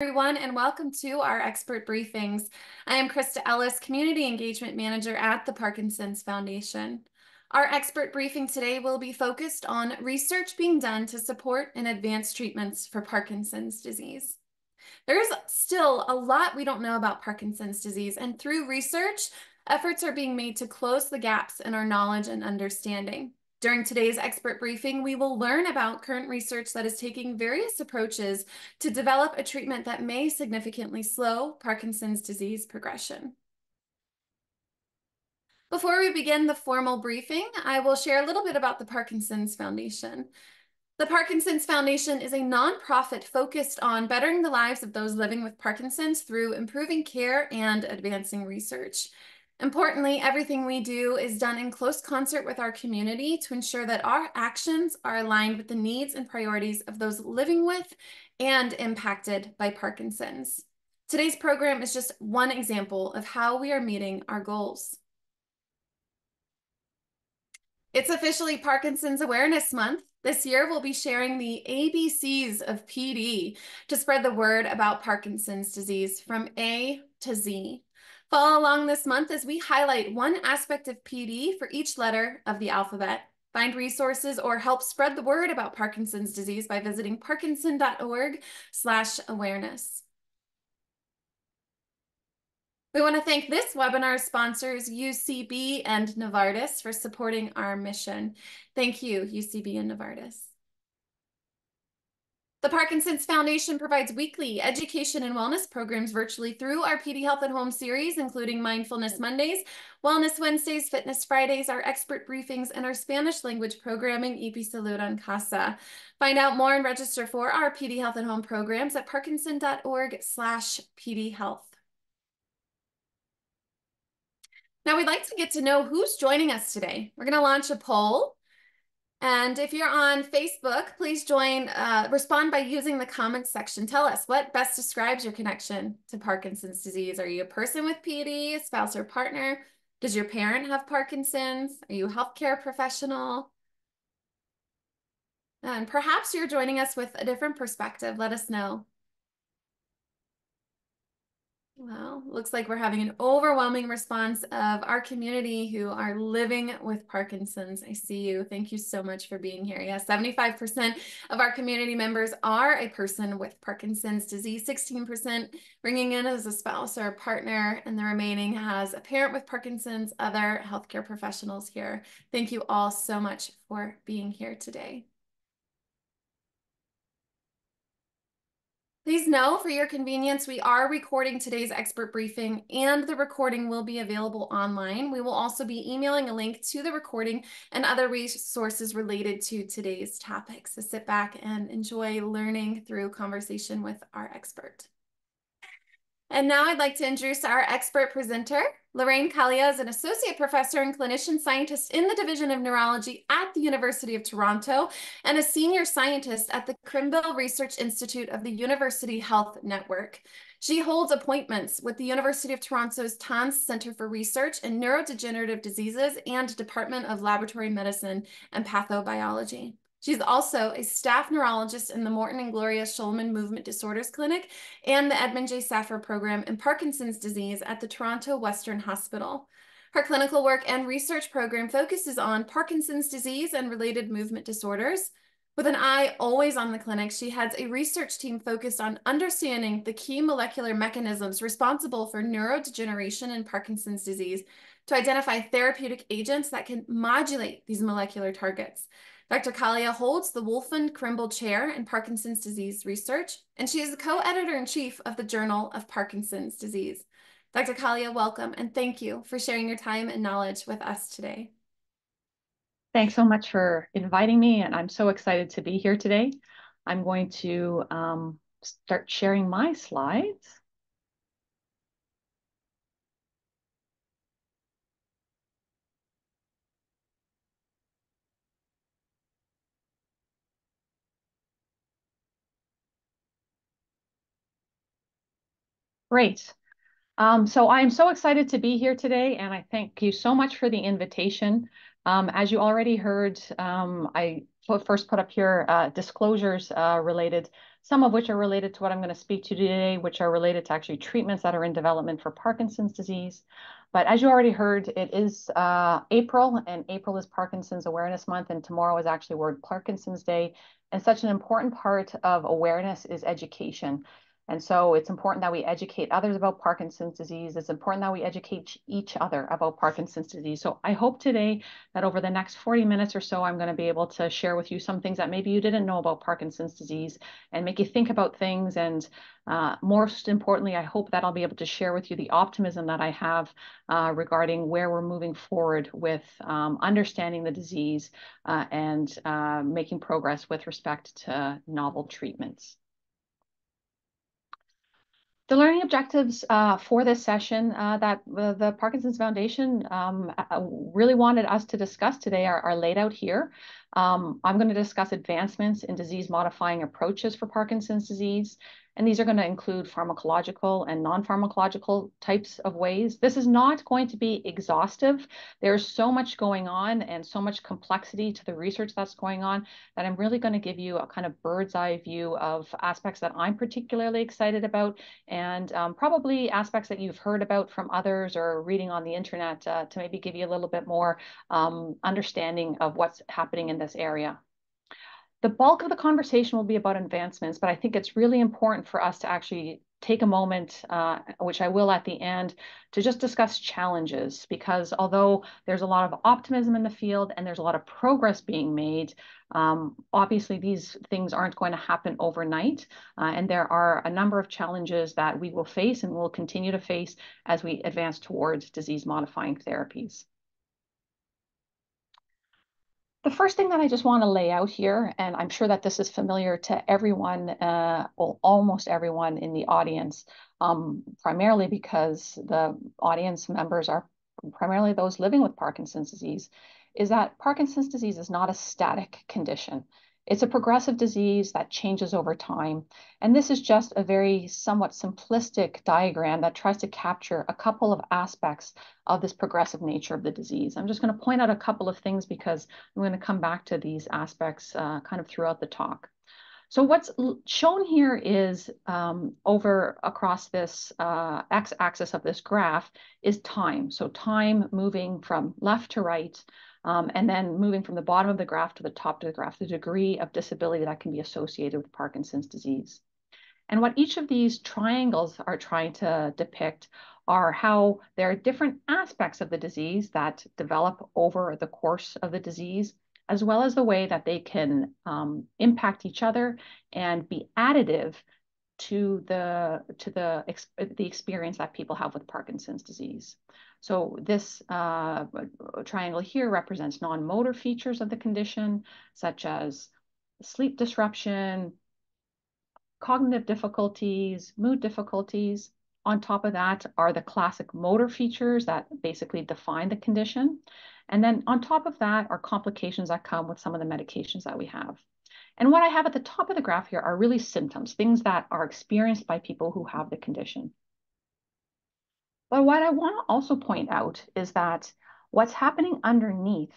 Everyone, and welcome to our expert briefings. I am Krista Ellis, Community Engagement Manager at the Parkinson's Foundation. Our expert briefing today will be focused on research being done to support and advance treatments for Parkinson's disease. There is still a lot we don't know about Parkinson's disease, and through research, efforts are being made to close the gaps in our knowledge and understanding. During today's expert briefing, we will learn about current research that is taking various approaches to develop a treatment that may significantly slow Parkinson's disease progression. Before we begin the formal briefing, I will share a little bit about the Parkinson's Foundation. The Parkinson's Foundation is a nonprofit focused on bettering the lives of those living with Parkinson's through improving care and advancing research. Importantly, everything we do is done in close concert with our community to ensure that our actions are aligned with the needs and priorities of those living with and impacted by Parkinson's. Today's program is just one example of how we are meeting our goals. It's officially Parkinson's Awareness Month. This year, we'll be sharing the ABCs of PD to spread the word about Parkinson's disease from A to Z. Follow along this month as we highlight one aspect of PD for each letter of the alphabet. Find resources or help spread the word about Parkinson's disease by visiting ParkinsonDotOrg/awareness. We want to thank this webinar sponsors, UCB and Novartis, for supporting our mission. Thank you, UCB and Novartis. The Parkinson's Foundation provides weekly education and wellness programs virtually through our PD Health at Home series, including Mindfulness Mondays, Wellness Wednesdays, Fitness Fridays, our expert briefings, and our Spanish language programming, Episalud en Casa. Find out more and register for our PD Health at Home programs at parkinson.org/pdhealth. Now we'd like to get to know who's joining us today. We're going to launch a poll. And if you're on Facebook, please respond by using the comments section. Tell us what best describes your connection to Parkinson's disease. Are you a person with PD, a spouse or partner? Does your parent have Parkinson's? Are you a healthcare professional? And perhaps you're joining us with a different perspective. Let us know. Well, looks like we're having an overwhelming response of our community who are living with Parkinson's. I see you. Thank you so much for being here. Yeah, 75% of our community members are a person with Parkinson's disease, 16% bringing in as a spouse or a partner, and the remaining has a parent with Parkinson's, other healthcare professionals here. Thank you all so much for being here today. Please know, for your convenience, we are recording today's expert briefing, and the recording will be available online. We will also be emailing a link to the recording and other resources related to today's topic. So sit back and enjoy learning through conversation with our expert. And now I'd like to introduce our expert presenter. Lorraine Kalia is an associate professor and clinician scientist in the Division of Neurology at the University of Toronto and a senior scientist at the Krembil Research Institute of the University Health Network. She holds appointments with the University of Toronto's TANS Center for Research in Neurodegenerative Diseases and Department of Laboratory Medicine and Pathobiology. She's also a staff neurologist in the Morton and Gloria Schulman Movement Disorders Clinic and the Edmund J. Saffer Program in Parkinson's Disease at the Toronto Western Hospital. Her clinical work and research program focuses on Parkinson's disease and related movement disorders. With an eye always on the clinic, she heads a research team focused on understanding the key molecular mechanisms responsible for neurodegeneration and Parkinson's disease to identify therapeutic agents that can modulate these molecular targets. Dr. Kalia holds the Wolf and Crimble Chair in Parkinson's Disease Research, and she is the co-editor-in-chief of the Journal of Parkinson's Disease. Dr. Kalia, welcome, and thank you for sharing your time and knowledge with us today. Thanks so much for inviting me, and I'm so excited to be here today. I'm going to start sharing my slides. Great. So I'm so excited to be here today, and I thank you so much for the invitation. As you already heard, I first put up here disclosures related some of which are related to what I'm going to speak to today, which are related to actually treatments that are in development for Parkinson's disease. But as you already heard, it is April, and April is Parkinson's Awareness Month, and tomorrow is actually World Parkinson's Day. And such an important part of awareness is education. And so it's important that we educate others about Parkinson's disease. It's important that we educate each other about Parkinson's disease. So I hope today that over the next 40 minutes or so, I'm going to be able to share with you some things that maybe you didn't know about Parkinson's disease and make you think about things. And most importantly, I hope that I'll be able to share with you the optimism that I have regarding where we're moving forward with understanding the disease and making progress with respect to novel treatments. The learning objectives for this session that the Parkinson's Foundation really wanted us to discuss today are laid out here. I'm going to discuss advancements in disease-modifying approaches for Parkinson's disease, and these are going to include pharmacological and non-pharmacological types of ways. This is not going to be exhaustive. There's so much going on and so much complexity to the research that's going on that I'm really going to give you a kind of bird's eye view of aspects that I'm particularly excited about, and probably aspects that you've heard about from others or reading on the internet to maybe give you a little bit more understanding of what's happening in this area. The bulk of the conversation will be about advancements, but I think it's really important for us to actually take a moment, which I will at the end, to just discuss challenges, because although there's a lot of optimism in the field and there's a lot of progress being made, obviously these things aren't going to happen overnight. And there are a number of challenges that we will face and will continue to face as we advance towards disease-modifying therapies. The first thing that I just want to lay out here, and I'm sure that this is familiar to everyone, well, almost everyone in the audience, primarily because the audience members are primarily those living with Parkinson's disease, is that Parkinson's disease is not a static condition. It's a progressive disease that changes over time. And this is just a very somewhat simplistic diagram that tries to capture a couple of aspects of this progressive nature of the disease. I'm just going to point out a couple of things because I'm going to come back to these aspects kind of throughout the talk. So what's shown here is over across this x-axis of this graph is time. So time moving from left to right, and then moving from the bottom of the graph to the top of the graph, the degree of disability that can be associated with Parkinson's disease. And what each of these triangles are trying to depict are how there are different aspects of the disease that develop over the course of the disease, as well as the way that they can impact each other and be additive to the experience that people have with Parkinson's disease. So this triangle here represents non-motor features of the condition, such as sleep disruption, cognitive difficulties, mood difficulties. On top of that are the classic motor features that basically define the condition. And then on top of that are complications that come with some of the medications that we have. And what I have at the top of the graph here are really symptoms, things that are experienced by people who have the condition. But what I want to also point out is that what's happening underneath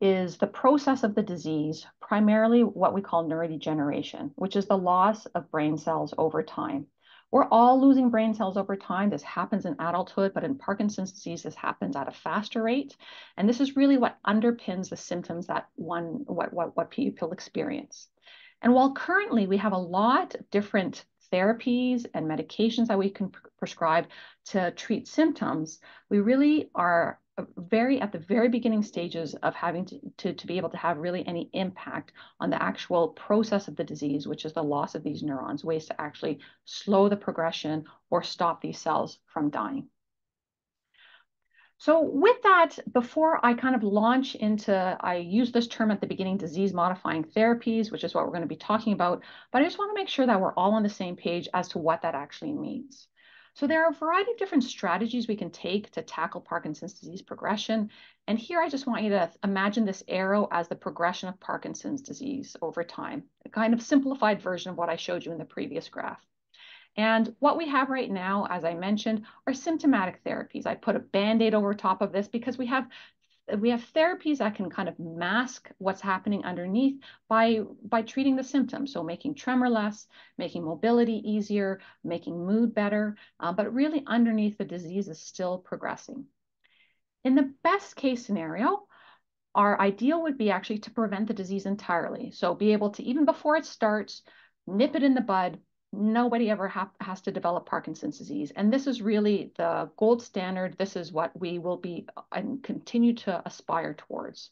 is the process of the disease, primarily what we call neurodegeneration, which is the loss of brain cells over time. We're all losing brain cells over time. This happens in adulthood, but in Parkinson's disease, this happens at a faster rate. And this is really what underpins the symptoms that what people experience. And while currently we have a lot of different therapies and medications that we can prescribe to treat symptoms, we really are at the very beginning stages of having to be able to have really any impact on the actual process of the disease, which is the loss of these neurons, ways to actually slow the progression or stop these cells from dying. So with that, before I kind of launch into, I use this term at the beginning, disease-modifying therapies, which is what we're going to be talking about, but I just want to make sure that we're all on the same page as to what that actually means. So there are a variety of different strategies we can take to tackle Parkinson's disease progression. And here, I just want you to imagine this arrow as the progression of Parkinson's disease over time, a kind of simplified version of what I showed you in the previous graph. And what we have right now, as I mentioned, are symptomatic therapies. I put a Band-Aid over top of this because we have we have therapies that can kind of mask what's happening underneath by treating the symptoms. So making tremor less, making mobility easier, making mood better, but really underneath the disease is still progressing. In the best case scenario, our ideal would be actually to prevent the disease entirely. So be able to, even before it starts, nip it in the bud. Nobody ever has to develop Parkinson's disease. And this is really the gold standard. This is what we will be and continue to aspire towards.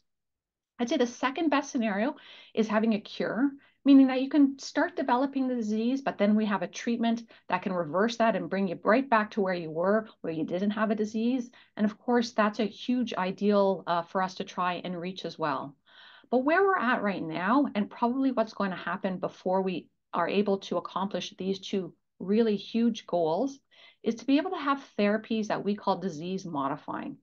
I'd say the second best scenario is having a cure, meaning that you can start developing the disease, but then we have a treatment that can reverse that and bring you right back to where you were, where you didn't have a disease. And of course, that's a huge ideal for us to try and reach as well. But where we're at right now, and probably what's going to happen before we are able to accomplish these two really huge goals, is to be able to have therapies that we call disease modifying.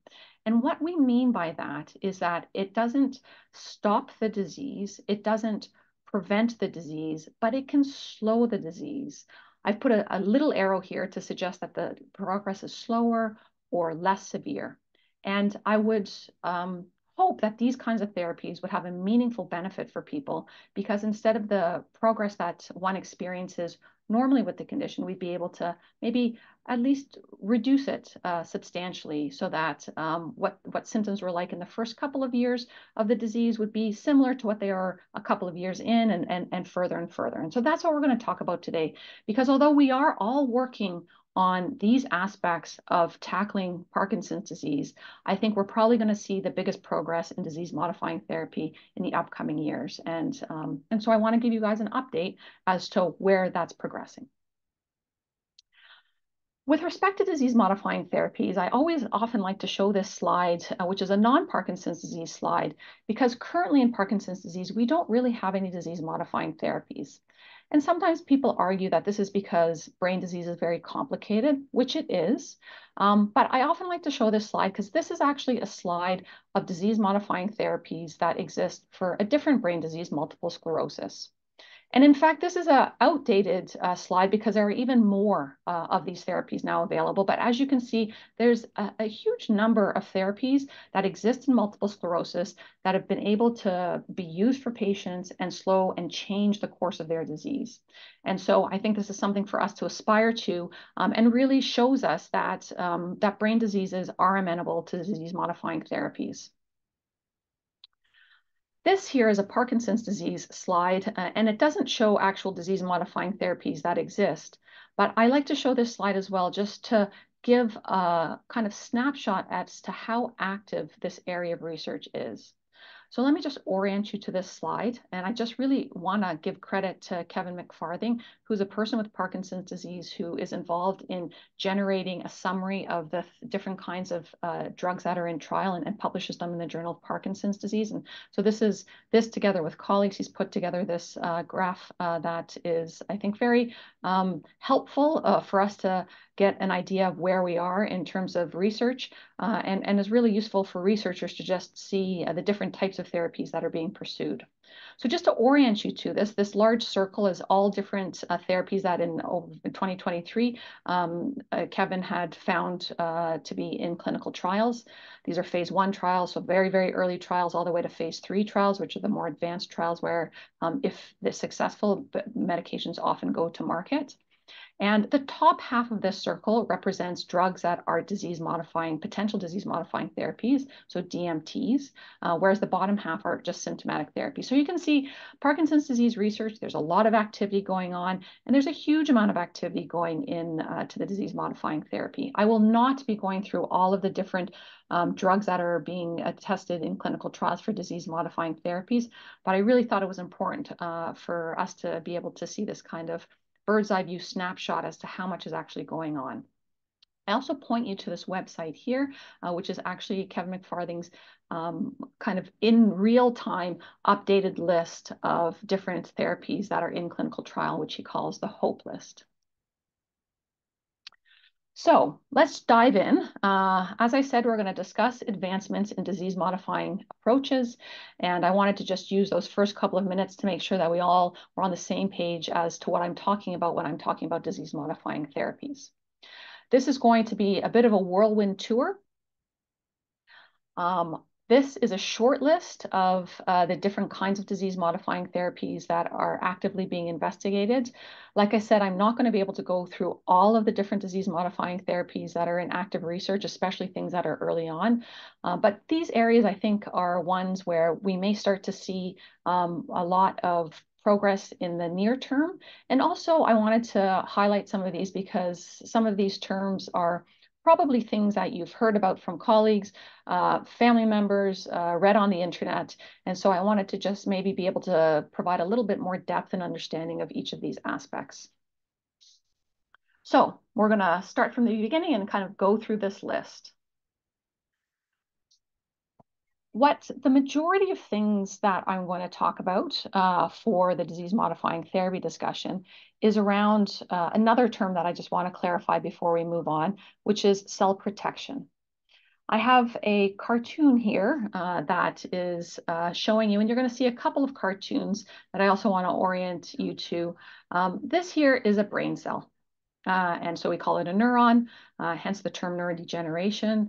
And what we mean by that is that it doesn't stop the disease, it doesn't prevent the disease, but it can slow the disease. I've put a little arrow here to suggest that the progress is slower or less severe. And I would hope that these kinds of therapies would have a meaningful benefit for people, because instead of the progress that one experiences normally with the condition, we'd be able to maybe at least reduce it substantially, so that what symptoms were like in the first couple of years of the disease would be similar to what they are a couple of years in and further and further. And so that's what we're going to talk about today, because although we are all working on these aspects of tackling Parkinson's disease, I think we're probably going to see the biggest progress in disease modifying therapy in the upcoming years. And so I want to give you guys an update as to where that's progressing. With respect to disease modifying therapies, I often like to show this slide, which is a non-Parkinson's disease slide, because currently in Parkinson's disease, we don't really have any disease modifying therapies. And sometimes people argue that this is because brain disease is very complicated, which it is. But I often like to show this slide because this is actually a slide of disease modifying therapies that exist for a different brain disease, multiple sclerosis. And in fact, this is an outdated slide, because there are even more of these therapies now available. But as you can see, there's a huge number of therapies that exist in multiple sclerosis that have been able to be used for patients and slow and change the course of their disease. And so I think this is something for us to aspire to, and really shows us that, that brain diseases are amenable to disease-modifying therapies. This here is a Parkinson's disease slide, and it doesn't show actual disease-modifying therapies that exist. But I like to show this slide as well, just to give a kind of snapshot as to how active this area of research is. So let me just orient you to this slide. And I just really want to give credit to Kevin McFarthing, who's a person with Parkinson's disease who is involved in generating a summary of the different kinds of drugs that are in trial and publishes them in the Journal of Parkinson's Disease. And so this together with colleagues, he's put together this graph that is, I think, very helpful for us to get an idea of where we are in terms of research, and is really useful for researchers to just see the different types of therapies that are being pursued. So just to orient you to this large circle is all different therapies that in 2023, Kevin had found to be in clinical trials. These are phase 1 trials, so very, very early trials, all the way to phase 3 trials, which are the more advanced trials where if they're successful, medications often go to market. And the top half of this circle represents drugs that are disease-modifying, potential disease-modifying therapies, so DMTs, whereas the bottom half are just symptomatic therapy. So you can see Parkinson's disease research, there's a lot of activity going on, and there's a huge amount of activity going in to the disease-modifying therapy. I will not be going through all of the different drugs that are being tested in clinical trials for disease-modifying therapies, but I really thought it was important for us to be able to see this kind of bird's eye view snapshot as to how much is actually going on. I also point you to this website here, which is actually Kevin McFarthing's kind of in real time updated list of different therapies that are in clinical trial, which he calls the Hope List. So let's dive in. As I said, we're going to discuss advancements in disease-modifying approaches, and I wanted to just use those first couple of minutes to make sure that we all were on the same page as to what I'm talking about when I'm talking about disease-modifying therapies. This is going to be a bit of a whirlwind tour. This is a short list of the different kinds of disease-modifying therapies that are actively being investigated. Like I said, I'm not going to be able to go through all of the different disease-modifying therapies that are in active research, especially things that are early on. But these areas, I think, are ones where we may start to see a lot of progress in the near term. And also, I wanted to highlight some of these because some of these terms are probably things that you've heard about from colleagues, family members, read on the internet. And so I wanted to just maybe be able to provide a little bit more depth and understanding of each of these aspects. So we're gonna start from the beginning and kind of go through this list. What the majority of things that I'm going to talk about for the disease-modifying therapy discussion is around another term that I just want to clarify before we move on, which is cell protection. I have a cartoon here that is showing you, and you're going to see a couple of cartoons that I also want to orient you to. This here is a brain cell. And so we call it a neuron, hence the term neurodegeneration.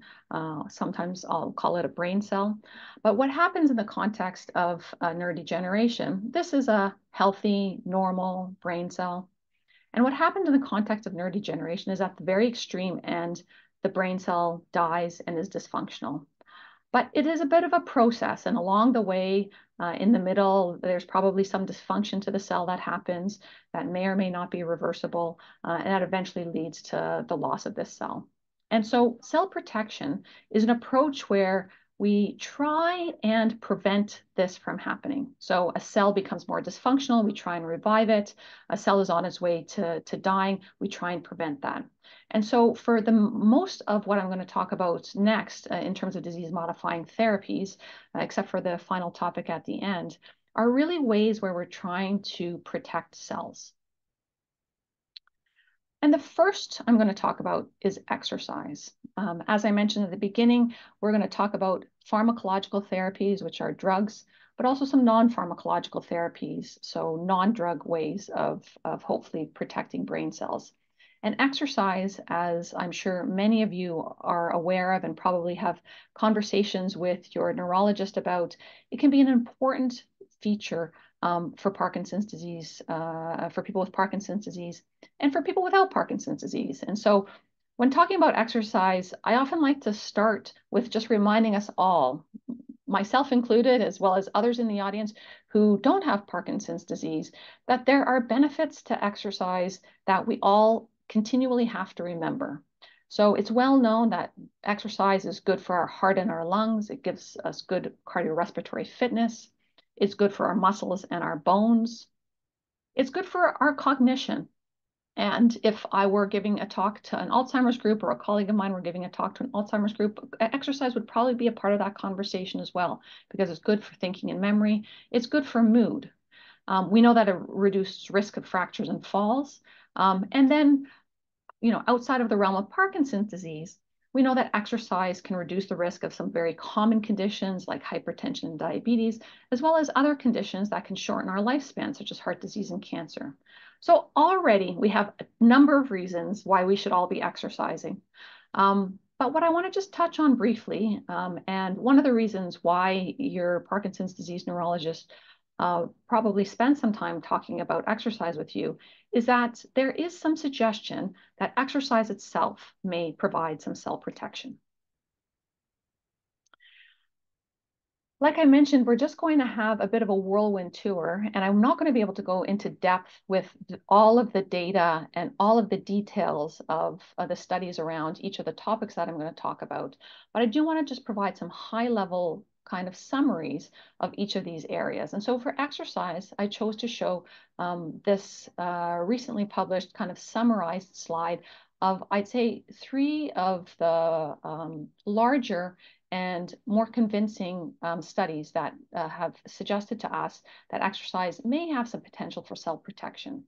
Sometimes I'll call it a brain cell. But what happens in the context of neurodegeneration, this is a healthy, normal brain cell. And what happens in the context of neurodegeneration is at the very extreme end, the brain cell dies and is dysfunctional. But it is a bit of a process, and along the way, in the middle, there's probably some dysfunction to the cell that happens that may or may not be reversible, and that eventually leads to the loss of this cell. And so cell protection is an approach where we try and prevent this from happening. So a cell becomes more dysfunctional, we try and revive it. A cell is on its way to dying, we try and prevent that. And so for the most of what I'm going to talk about next in terms of disease-modifying therapies, except for the final topic at the end, are really ways where we're trying to protect cells. And the first I'm going to talk about is exercise. As I mentioned at the beginning, we're going to talk about pharmacological therapies, which are drugs, but also some non-pharmacological therapies, so non-drug ways of hopefully protecting brain cells. And exercise, as I'm sure many of you are aware of and probably have conversations with your neurologist about, it can be an important feature for Parkinson's disease, for people with Parkinson's disease, and for people without Parkinson's disease. And so when talking about exercise, I often like to start with just reminding us all, myself included, as well as others in the audience who don't have Parkinson's disease, that there are benefits to exercise that we all continually have to remember. So it's well known that exercise is good for our heart and our lungs. It gives us good cardiorespiratory fitness. It's good for our muscles and our bones. It's good for our cognition. And if I were giving a talk to an Alzheimer's group, or a colleague of mine were giving a talk to an Alzheimer's group, exercise would probably be a part of that conversation as well, because it's good for thinking and memory. It's good for mood. We know that it reduces risk of fractures and falls. And then, you know, outside of the realm of Parkinson's disease, we know that exercise can reduce the risk of some very common conditions like hypertension and diabetes, as well as other conditions that can shorten our lifespan, such as heart disease and cancer. So already we have a number of reasons why we should all be exercising. But what I want to just touch on briefly, and one of the reasons why your Parkinson's disease neurologist probably spend some time talking about exercise with you, is that there is some suggestion that exercise itself may provide some cell protection. Like I mentioned, we're just going to have a bit of a whirlwind tour, and I'm not going to be able to go into depth with all of the data and all of the details of the studies around each of the topics that I'm going to talk about, but I do want to just provide some high-level kind of summaries of each of these areas. And so for exercise, I chose to show this recently published kind of summarized slide of, I'd say, three of the larger and more convincing studies that have suggested to us that exercise may have some potential for cell protection.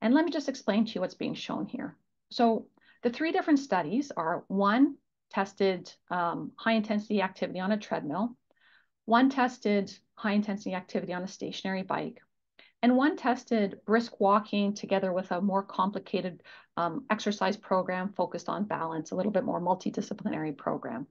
And let me just explain to you what's being shown here. So the three different studies are: one tested high-intensity activity on a treadmill, one tested high-intensity activity on a stationary bike, and one tested brisk walking together with a more complicated exercise program focused on balance, a little bit more multidisciplinary program.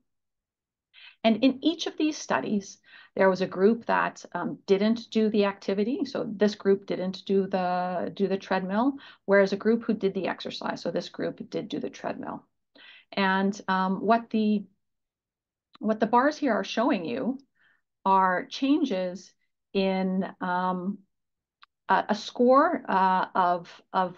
And in each of these studies, there was a group that didn't do the activity. So this group didn't do the treadmill, whereas a group who did the exercise. So this group did do the treadmill. And what the bars here are showing you are changes in a score of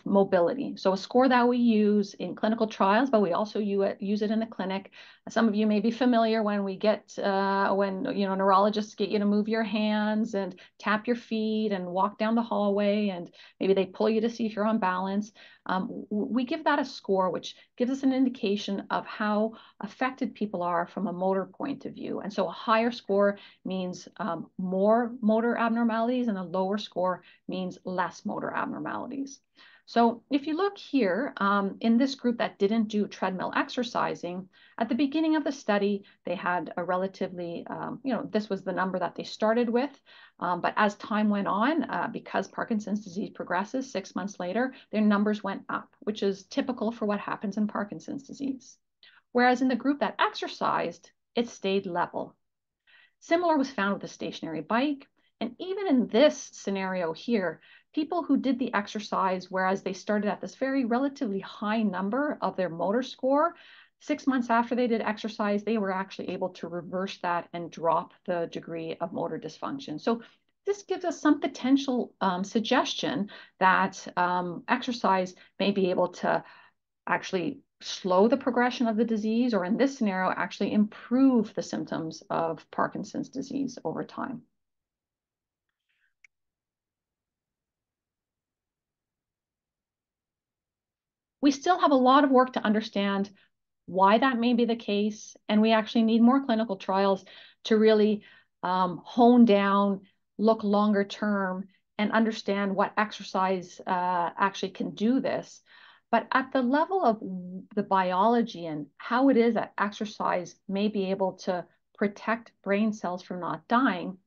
mobility. So a score that we use in clinical trials, but we also use it in the clinic. Some of you may be familiar when we get, when neurologists get you to move your hands and tap your feet and walk down the hallway, and maybe they pull you to see if you're on balance. We give that a score, which gives us an indication of how affected people are from a motor point of view. And so a higher score means more motor abnormalities, and a lower score means less motor abnormalities. So if you look here, in this group that didn't do treadmill exercising, at the beginning of the study, they had a relatively, this was the number that they started with. But as time went on, because Parkinson's disease progresses 6 months later, their numbers went up, which is typical for what happens in Parkinson's disease. Whereas in the group that exercised, it stayed level. Similar was found with a stationary bike. And even in this scenario here, people who did the exercise, whereas they started at this very relatively high number of their motor score, 6 months after they did exercise, they were actually able to reverse that and drop the degree of motor dysfunction. So this gives us some potential suggestion that exercise may be able to actually slow the progression of the disease, or in this scenario, actually improve the symptoms of Parkinson's disease over time. We still have a lot of work to understand why that may be the case, and we actually need more clinical trials to really hone down, look longer term, and understand what exercise actually can do this. But at the level of the biology and how it is that exercise may be able to protect brain cells from not dying,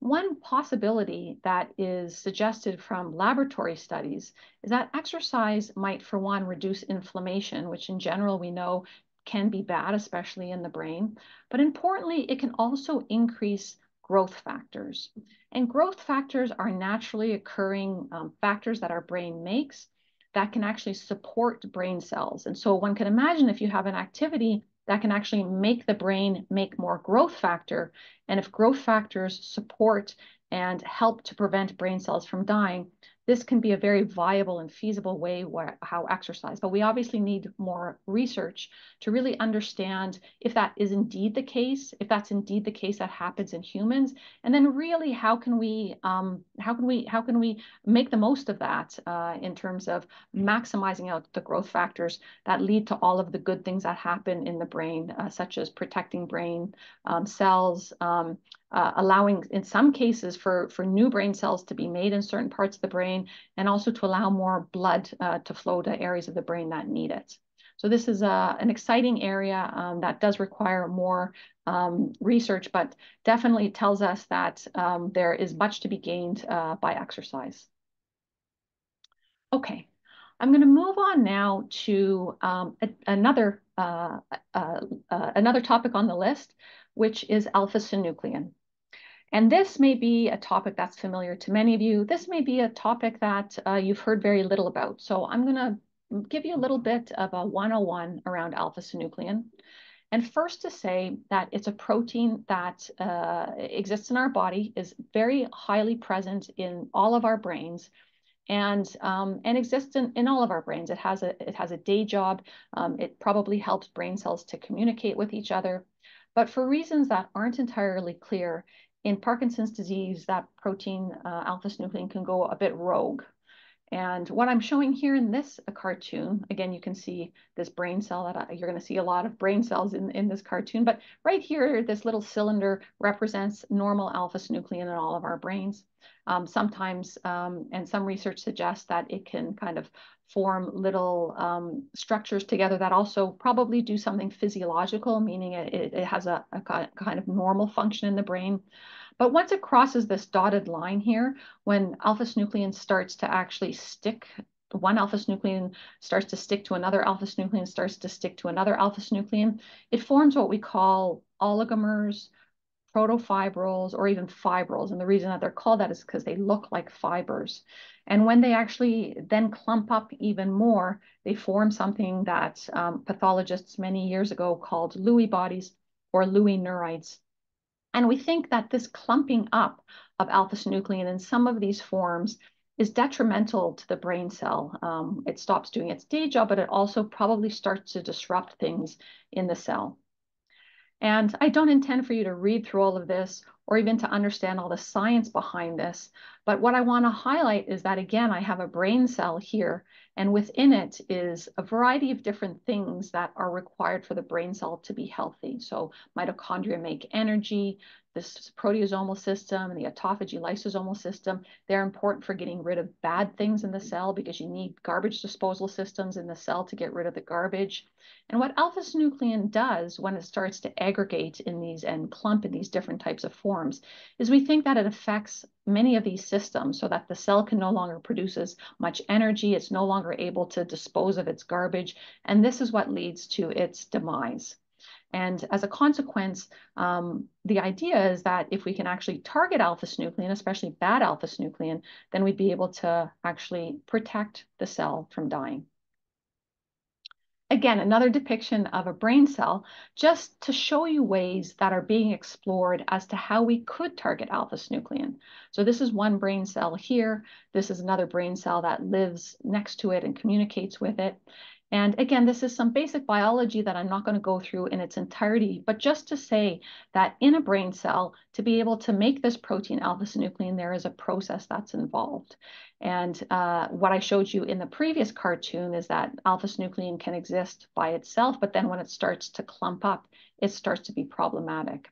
one possibility that is suggested from laboratory studies is that exercise might, for one, reduce inflammation, which in general we know can be bad, especially in the brain. But importantly, it can also increase growth factors. And growth factors are naturally occurring factors that our brain makes that can actually support brain cells. And so one can imagine if you have an activity that can actually make the brain make more growth factor. And if growth factors support and help to prevent brain cells from dying, this can be a very viable and feasible way how exercise. But we obviously need more research to really understand if that is indeed the case, if that's indeed the case that happens in humans, and then really how can we make the most of that in terms of maximizing out the growth factors that lead to all of the good things that happen in the brain, such as protecting brain cells. Allowing in some cases for new brain cells to be made in certain parts of the brain, and also to allow more blood to flow to areas of the brain that need it. So this is an exciting area that does require more research, but definitely tells us that there is much to be gained by exercise. Okay, I'm going to move on now to another topic on the list, which is alpha-synuclein. And this may be a topic that's familiar to many of you. This may be a topic that you've heard very little about. So I'm going to give you a little bit of a 101 around alpha-synuclein. And first to say that it's a protein that exists in our body, is very highly present in all of our brains, and exists in all of our brains. It has a day job. It probably helps brain cells to communicate with each other. But for reasons that aren't entirely clear, in Parkinson's disease, that protein alpha-synuclein can go a bit rogue. And what I'm showing here in this cartoon, again, you can see this brain cell that you're going to see a lot of brain cells in this cartoon. But right here, this little cylinder represents normal alpha-synuclein in all of our brains. Sometimes, and some research suggests that it can kind of form little structures together that also probably do something physiological, meaning it has a kind of normal function in the brain. But once it crosses this dotted line here, when alpha-synuclein starts to actually stick, one alpha-synuclein starts to stick to another alpha-synuclein, it forms what we call oligomers, protofibrils, or even fibrils. And the reason that they're called that is because they look like fibers. And when they actually then clump up even more, they form something that pathologists many years ago called Lewy bodies or Lewy neurites. And we think that this clumping up of alpha-synuclein in some of these forms is detrimental to the brain cell. It stops doing its day job, but it also probably starts to disrupt things in the cell. And I don't intend for you to read through all of this or even to understand all the science behind this. But what I want to highlight is that, again, I have a brain cell here, and within it is a variety of different things that are required for the brain cell to be healthy. So mitochondria make energy, this proteasomal system, and the autophagy lysosomal system, they're important for getting rid of bad things in the cell because you need garbage disposal systems in the cell to get rid of the garbage. And what alpha-synuclein does when it starts to aggregate in these and clump in these different types of forms is we think that it affects many of these systems so that the cell can no longer produce as much energy. It's no longer able to dispose of its garbage. And this is what leads to its demise. And as a consequence, the idea is that if we can actually target alpha-synuclein, especially bad alpha-synuclein, then we'd be able to actually protect the cell from dying. Again, another depiction of a brain cell, just to show you ways that are being explored as to how we could target alpha-synuclein. So this is one brain cell here. This is another brain cell that lives next to it and communicates with it. And again, this is some basic biology that I'm not going to go through in its entirety, but just to say that in a brain cell, to be able to make this protein alpha-synuclein, there is a process that's involved. And what I showed you in the previous cartoon is that alpha-synuclein can exist by itself, but then when it starts to clump up, it starts to be problematic.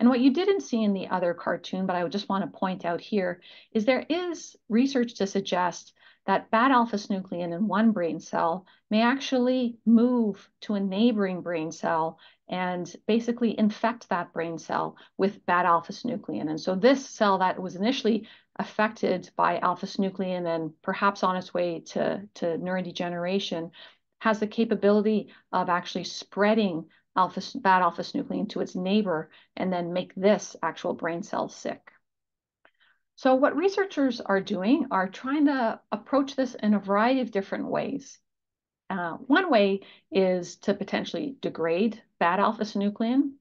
And what you didn't see in the other cartoon, but I would just want to point out here, is there is research to suggest that bad alpha-synuclein in one brain cell may actually move to a neighboring brain cell and basically infect that brain cell with bad alpha-synuclein. And so this cell that was initially affected by alpha-synuclein and perhaps on its way to neurodegeneration has the capability of actually spreading bad alpha-synuclein to its neighbor and then make this actual brain cell sick. So what researchers are doing are trying to approach this in a variety of different ways. One way is to potentially degrade bad alpha-synuclein.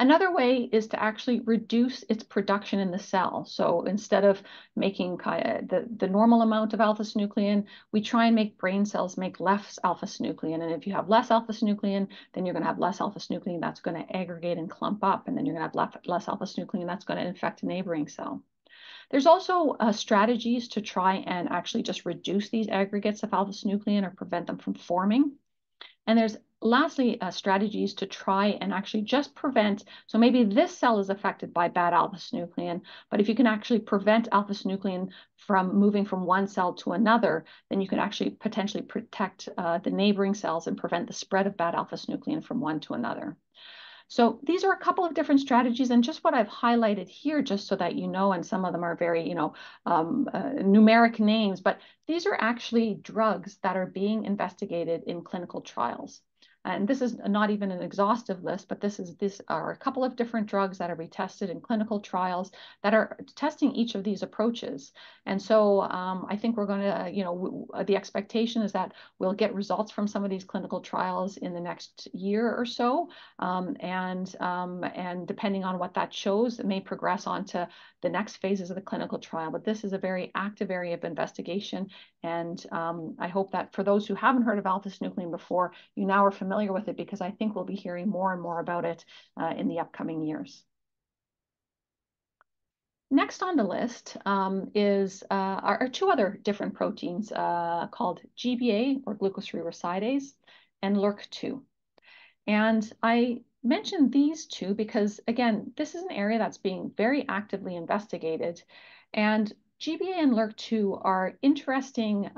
Another way is to actually reduce its production in the cell. So instead of making the normal amount of alpha-synuclein, we try and make brain cells make less alpha-synuclein. And if you have less alpha-synuclein, then you're going to have less alpha-synuclein that's going to aggregate and clump up. And then you're going to have less alpha-synuclein that's going to infect a neighboring cell. There's also strategies to try and actually just reduce these aggregates of alpha-synuclein or prevent them from forming. And there's lastly strategies to try and actually just prevent, so maybe this cell is affected by bad alpha-synuclein, but if you can actually prevent alpha-synuclein from moving from one cell to another, then you can actually potentially protect the neighboring cells and prevent the spread of bad alpha-synuclein from one to another. So these are a couple of different strategies, and just what I've highlighted here, just so that you know, and some of them are very, numeric names, but these are actually drugs that are being investigated in clinical trials. And this is not even an exhaustive list, but these are a couple of different drugs that are being tested in clinical trials that are testing each of these approaches. And so I think we're going to, the expectation is that we'll get results from some of these clinical trials in the next year or so. And depending on what that shows, it may progress on to the next phases of the clinical trial. But this is a very active area of investigation. And I hope that for those who haven't heard of alpha-synuclein before, you now are familiar with it, because I think we'll be hearing more and more about it in the upcoming years. Next on the list are two other different proteins called GBA, or glucocerebrosidase, and LRRK2. And I mentioned these two because, again, this is an area that's being very actively investigated. And GBA and LRRK2 are interesting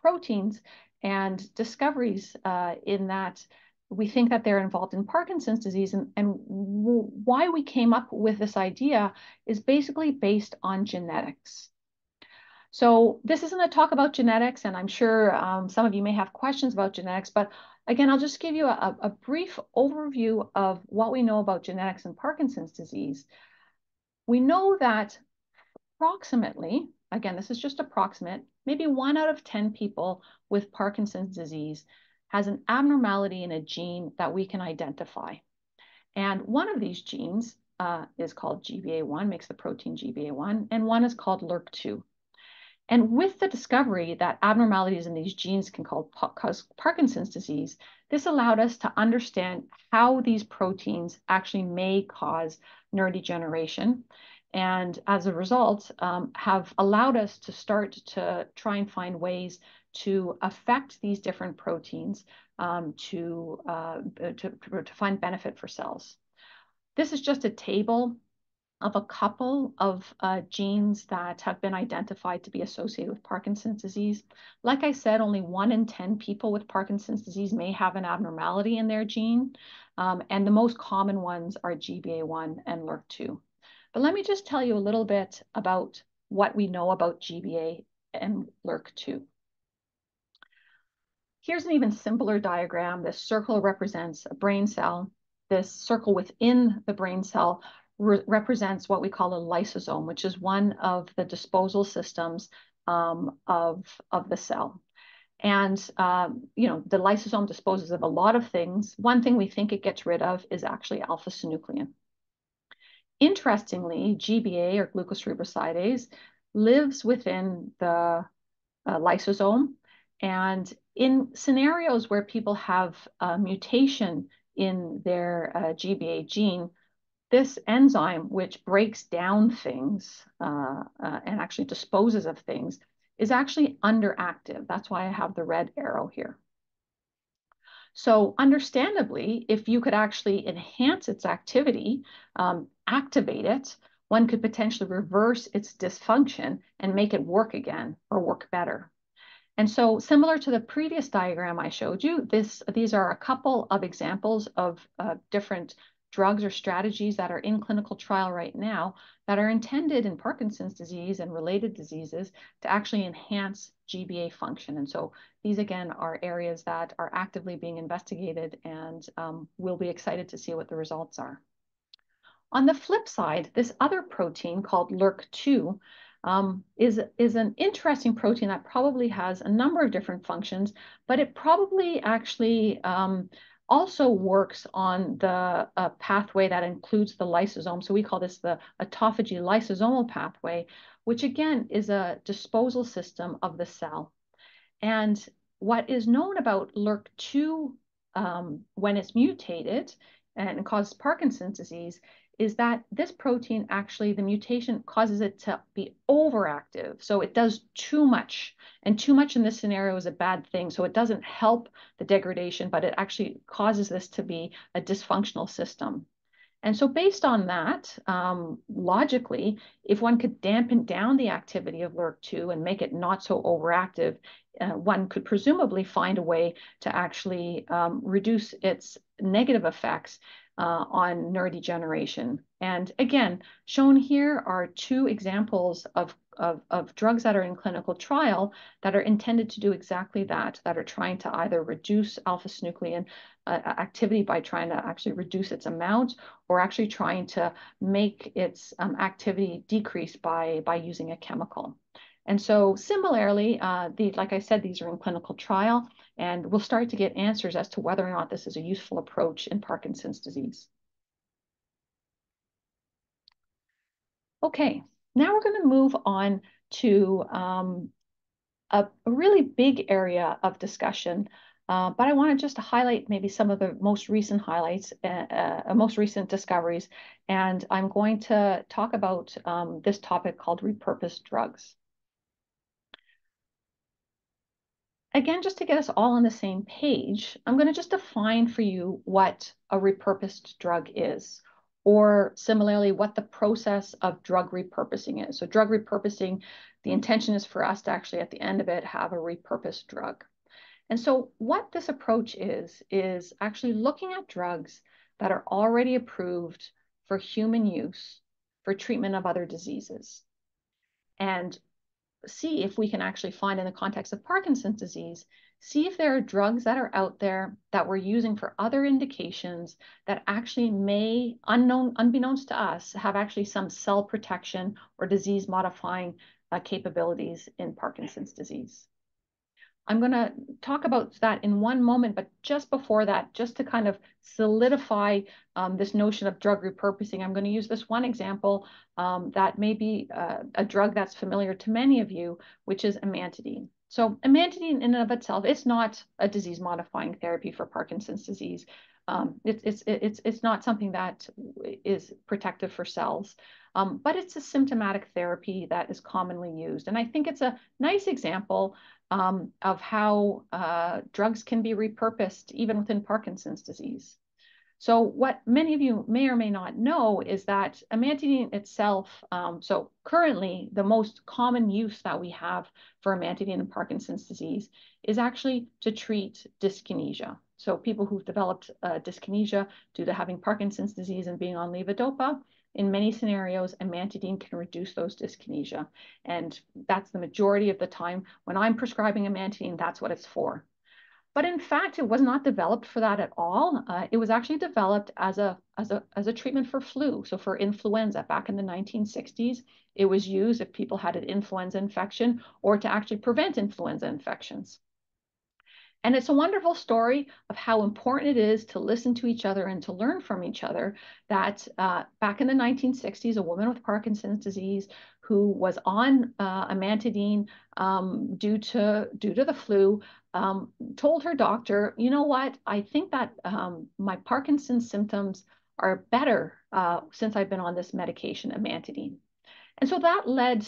proteins and discoveries in that we think that they're involved in Parkinson's disease. And why we came up with this idea is basically based on genetics. So this isn't a talk about genetics, and I'm sure some of you may have questions about genetics, but Again, I'll just give you a brief overview of what we know about genetics and Parkinson's disease. We know that approximately, again, this is just approximate, maybe 1 out of 10 people with Parkinson's disease has an abnormality in a gene that we can identify. And one of these genes is called GBA1, makes the protein GBA1, and one is called LRRK2. And with the discovery that abnormalities in these genes can cause Parkinson's disease, this allowed us to understand how these proteins actually may cause neurodegeneration. And as a result, have allowed us to start to try and find ways to affect these different proteins to find benefit for cells. This is just a table of a couple of genes that have been identified to be associated with Parkinson's disease. Like I said, only 1 in 10 people with Parkinson's disease may have an abnormality in their gene. And the most common ones are GBA1 and LRRK2. But let me just tell you a little bit about what we know about GBA and LRRK2. Here's an even simpler diagram. This circle represents a brain cell. This circle within the brain cell represents what we call a lysosome, which is one of the disposal systems of the cell. And, you know, the lysosome disposes of a lot of things. One thing we think it gets rid of is actually alpha-synuclein. Interestingly, GBA, or glucocerebrosidase, lives within the lysosome. And in scenarios where people have a mutation in their GBA gene, this enzyme, which breaks down things and actually disposes of things, is actually underactive. That's why I have the red arrow here. So understandably, if you could actually enhance its activity, activate it, one could potentially reverse its dysfunction and make it work again or work better. And so similar to the previous diagram I showed you, these are a couple of examples of different drugs or strategies that are in clinical trial right now that are intended in Parkinson's disease and related diseases to actually enhance GBA function. And so these, again, are areas that are actively being investigated, and we'll be excited to see what the results are. On the flip side, this other protein called LRRK2 is an interesting protein that probably has a number of different functions, but it probably actually also works on the pathway that includes the lysosome. So we call this the autophagy lysosomal pathway, which again is a disposal system of the cell. And what is known about LRRK2 when it's mutated and causes Parkinson's disease is that this protein actually, the mutation causes it to be overactive. So it does too much, and too much in this scenario is a bad thing. So it doesn't help the degradation, but it actually causes this to be a dysfunctional system. And so based on that, logically, if one could dampen down the activity of LRRK2 and make it not so overactive, one could presumably find a way to actually reduce its negative effects on neurodegeneration. And again, shown here are two examples of drugs that are in clinical trial that are intended to do exactly that, that are trying to either reduce alpha-synuclein activity by trying to actually reduce its amount, or actually trying to make its activity decrease by using a chemical. And so similarly, like I said, these are in clinical trial, and we'll start to get answers as to whether or not this is a useful approach in Parkinson's disease. Okay, now we're going to move on to a really big area of discussion, but I want to just highlight maybe some of the most recent highlights, most recent discoveries, and I'm going to talk about this topic called repurposed drugs. Again, just to get us all on the same page, I'm going to just define for you what a repurposed drug is, or similarly, what the process of drug repurposing is. So drug repurposing, the intention is for us to actually at the end of it have a repurposed drug. And so what this approach is actually looking at drugs that are already approved for human use for treatment of other diseases, and see if we can actually find in the context of Parkinson's disease see if there are drugs that are out there that we're using for other indications that actually may, unbeknownst to us, have actually some cell protection or disease-modifying capabilities in Parkinson's disease. I'm going to talk about that in one moment, but just before that, just to kind of solidify this notion of drug repurposing, I'm going to use this one example that may be a drug that's familiar to many of you, which is amantadine. So amantadine in and of itself, it's not a disease-modifying therapy for Parkinson's disease. It's not something that is protective for cells, but it's a symptomatic therapy that is commonly used. And I think it's a nice example of how drugs can be repurposed even within Parkinson's disease. So what many of you may or may not know is that amantadine itself, so currently the most common use that we have for amantadine in Parkinson's disease is actually to treat dyskinesia. So people who've developed dyskinesia due to having Parkinson's disease and being on levodopa, in many scenarios, amantadine can reduce those dyskinesia. And that's the majority of the time when I'm prescribing amantadine, that's what it's for. But in fact, it was not developed for that at all. It was actually developed as a treatment for flu, so for influenza. Back in the 1960s, it was used if people had an influenza infection or to actually prevent influenza infections. And it's a wonderful story of how important it is to listen to each other and to learn from each other that back in the 1960s, a woman with Parkinson's disease who was on amantadine due to the flu, told her doctor, you know what, I think that my Parkinson's symptoms are better since I've been on this medication, amantadine. And so that led,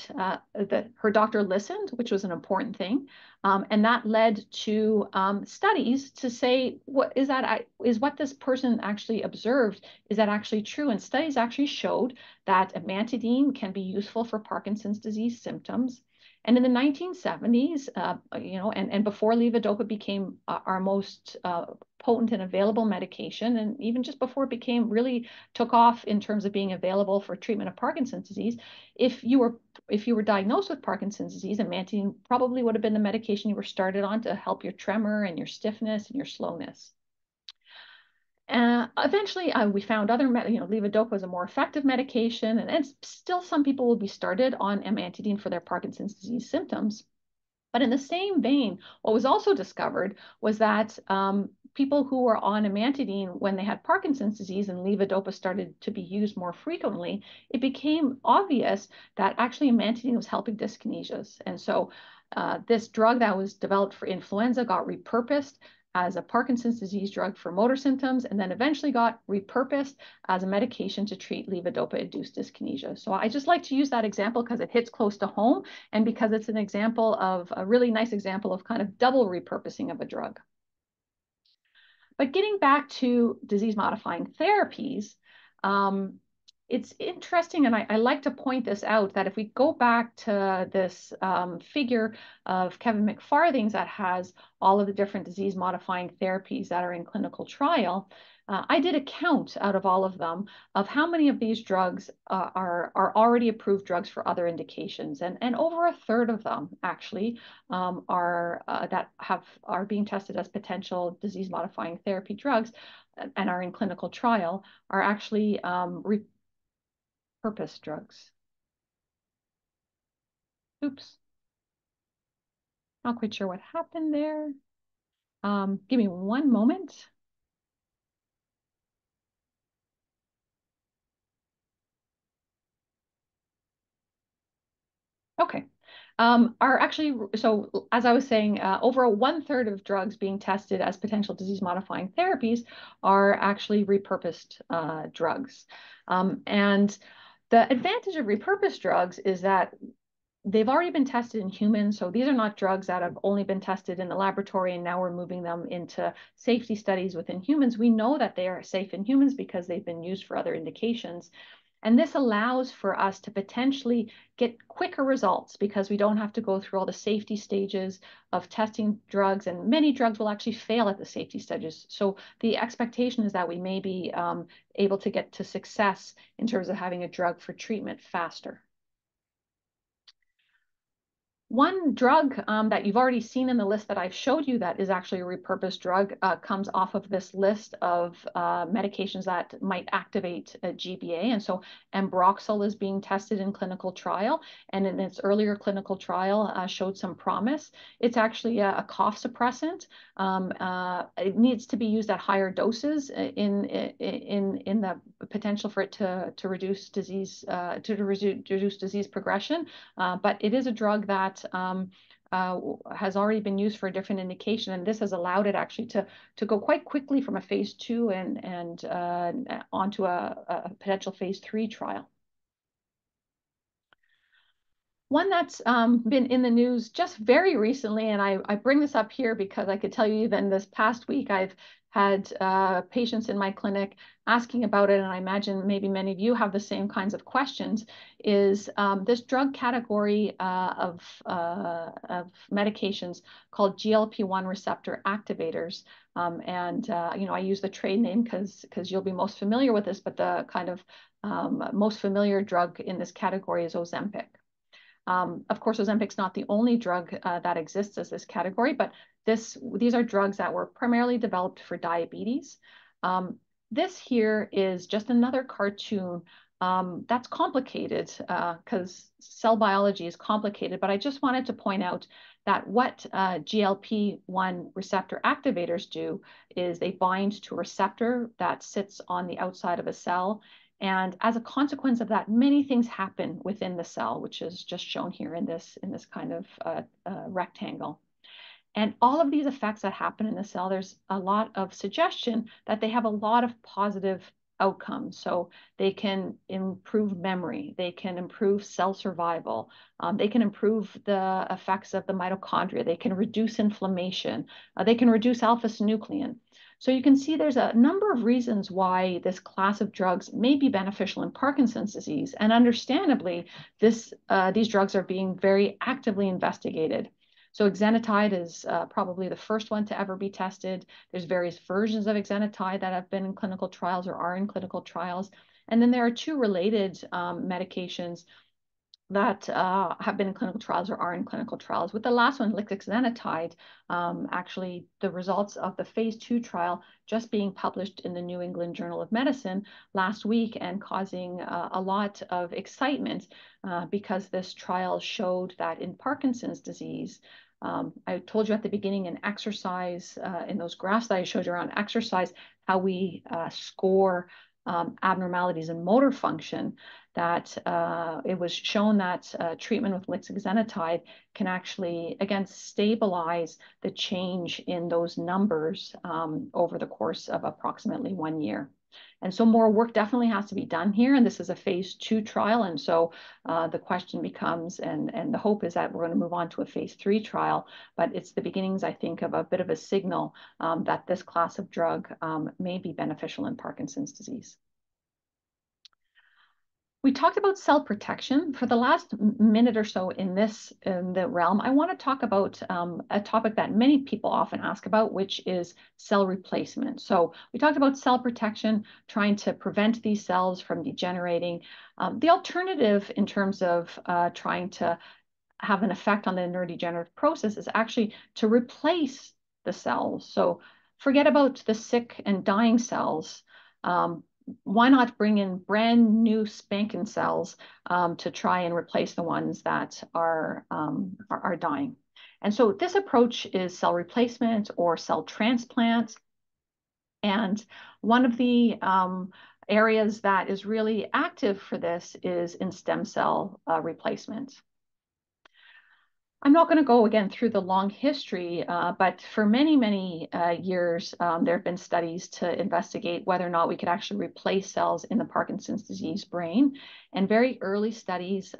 her doctor listened, which was an important thing, and that led to studies to say, what this person actually observed, is that actually true? And studies actually showed that amantadine can be useful for Parkinson's disease symptoms. And in the 1970s, and before levodopa became our most potent and available medication, and even just before it became really took off in terms of being available for treatment of Parkinson's disease, if you were diagnosed with Parkinson's disease, amantadine probably would have been the medication you were started on to help your tremor and your stiffness and your slowness. Eventually, we found other, levodopa is a more effective medication, and still some people will be started on amantadine for their Parkinson's disease symptoms. But in the same vein, what was also discovered was that people who were on amantadine when they had Parkinson's disease and levodopa started to be used more frequently, it became obvious that actually amantadine was helping dyskinesias. And so this drug that was developed for influenza got repurposed as a Parkinson's disease drug for motor symptoms, and then eventually got repurposed as a medication to treat levodopa-induced dyskinesia. So I just like to use that example because it hits close to home and because it's an example of a really nice example of kind of double repurposing of a drug. But getting back to disease-modifying therapies, it's interesting, and I like to point this out, that if we go back to this figure of Kevin McFarthing's that has all of the different disease-modifying therapies that are in clinical trial, I did a count out of all of them of how many of these drugs are already approved drugs for other indications, and over a third of them actually are being tested as potential disease-modifying therapy drugs and are in clinical trial are actually repurposed drugs. Oops. Not quite sure what happened there. Give me one moment. Okay. So as I was saying, over one-third of drugs being tested as potential disease-modifying therapies are actually repurposed drugs. And the advantage of repurposed drugs is that they've already been tested in humans. So these are not drugs that have only been tested in the laboratory and now we're moving them into safety studies within humans. We know that they are safe in humans because they've been used for other indications. And this allows for us to potentially get quicker results because we don't have to go through all the safety stages of testing drugs, and many drugs will actually fail at the safety stages. So the expectation is that we may be able to get to success in terms of having a drug for treatment faster. One drug that you've already seen in the list that I've showed you that is actually a repurposed drug comes off of this list of medications that might activate GBA. And so ambroxol is being tested in clinical trial, and in its earlier clinical trial showed some promise. It's actually a cough suppressant. It needs to be used at higher doses in the potential for it to reduce disease progression. But it is a drug that has already been used for a different indication, and this has allowed it actually to go quite quickly from a phase 2 and onto a potential phase 3 trial. One that's been in the news just very recently, and I bring this up here because I could tell you then this past week I've had patients in my clinic asking about it, and I imagine maybe many of you have the same kinds of questions, is this drug category of medications called GLP-1 receptor activators. You know, I use the trade name because you'll be most familiar with this, but the kind of most familiar drug in this category is Ozempic. Of course, Ozempic's not the only drug that exists as this category, but these are drugs that were primarily developed for diabetes. This here is just another cartoon that's complicated because cell biology is complicated, but I just wanted to point out that what GLP-1 receptor activators do is they bind to a receptor that sits on the outside of a cell. And as a consequence of that, many things happen within the cell, which is just shown here in this kind of rectangle. And all of these effects that happen in the cell, there's a lot of suggestion that they have a lot of positive outcomes. So they can improve memory, they can improve cell survival, they can improve the effects of the mitochondria, they can reduce inflammation, they can reduce alpha-synuclein. So you can see there's a number of reasons why this class of drugs may be beneficial in Parkinson's disease. And understandably, these drugs are being very actively investigated. So exenatide is probably the first one to ever be tested. There's various versions of exenatide that have been in clinical trials or are in clinical trials. And then there are two related medications that have been in clinical trials or are in clinical trials. With the last one, lixisenatide, actually the results of the phase 2 trial just being published in the New England Journal of Medicine last week and causing a lot of excitement because this trial showed that in Parkinson's disease, I told you at the beginning in exercise, in those graphs that I showed you around exercise, how we score abnormalities in motor function, that it was shown that treatment with lixisenatide can actually, again, stabilize the change in those numbers over the course of approximately 1 year. And so more work definitely has to be done here. And this is a phase 2 trial. And so the question becomes, and the hope is that we're going to move on to a phase 3 trial, but it's the beginnings, I think, of a bit of a signal that this class of drug may be beneficial in Parkinson's disease. We talked about cell protection. For the last minute or so in the realm, I want to talk about a topic that many people often ask about, which is cell replacement. So we talked about cell protection, trying to prevent these cells from degenerating. The alternative in terms of trying to have an effect on the neurodegenerative process is actually to replace the cells. So forget about the sick and dying cells. Why not bring in brand new spanking cells to try and replace the ones that are dying? And so this approach is cell replacement or cell transplant. And one of the areas that is really active for this is in stem cell replacement. I'm not going to go again through the long history, but for many, many years, there have been studies to investigate whether or not we could actually replace cells in the Parkinson's disease brain. And very early studies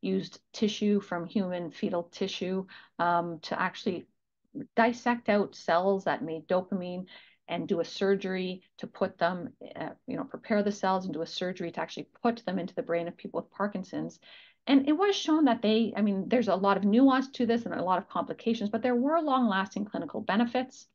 used tissue from human fetal tissue to actually dissect out cells that made dopamine and do a surgery to put them, you know, prepare the cells and do a surgery to actually put them into the brain of people with Parkinson's. And it was shown that they, I mean, there's a lot of nuance to this and a lot of complications, but there were long-lasting clinical benefits.